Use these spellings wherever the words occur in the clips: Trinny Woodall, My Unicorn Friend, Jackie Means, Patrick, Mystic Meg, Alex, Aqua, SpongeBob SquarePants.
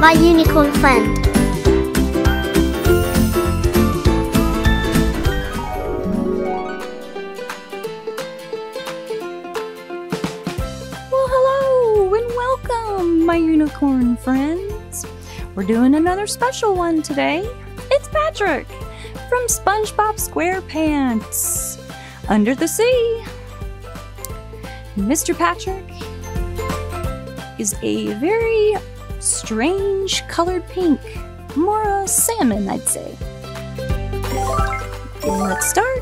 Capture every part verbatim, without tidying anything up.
My Unicorn Friend. Well, hello and welcome, my unicorn friends. We're doing another special one today. It's Patrick from SpongeBob SquarePants Under the Sea. Mister Patrick is a very strange colored pink, more a salmon, I'd say. And let's start.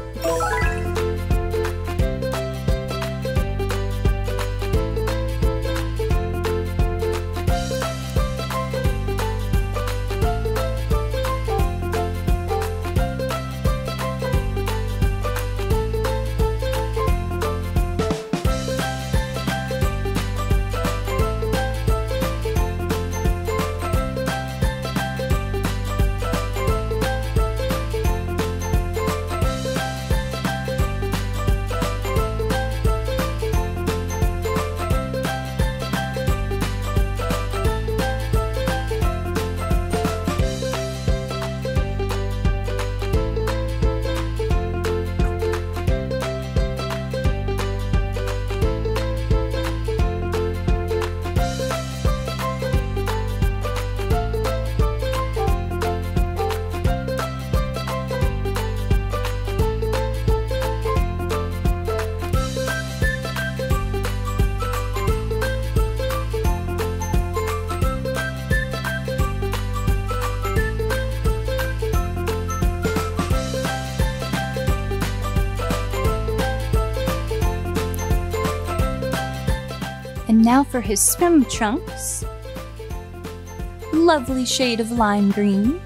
And now for his swim trunks, lovely shade of lime green.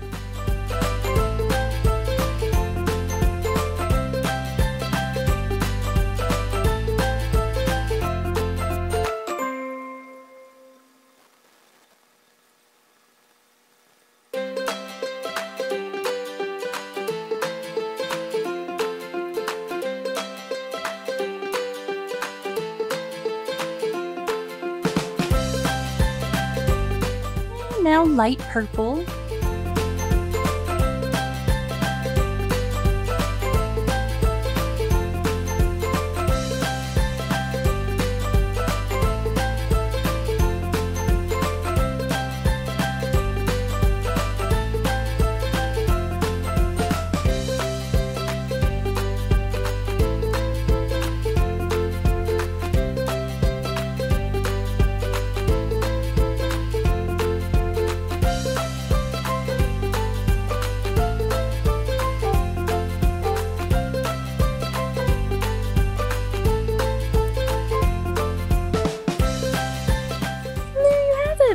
Now light purple.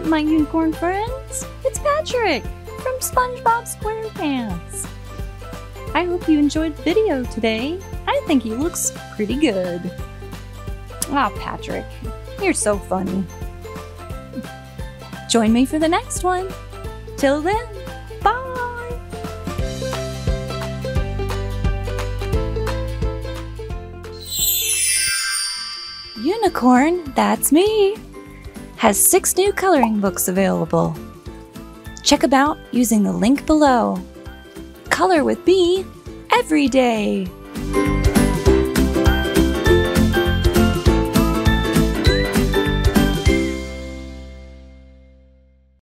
My unicorn friends, it's Patrick from SpongeBob SquarePants. I hope you enjoyed the video today. I think he looks pretty good. Ah, oh, Patrick, you're so funny. Join me for the next one. Till then, bye! Unicorn, that's me, has six new coloring books available. Check them out using the link below. Color with me every day.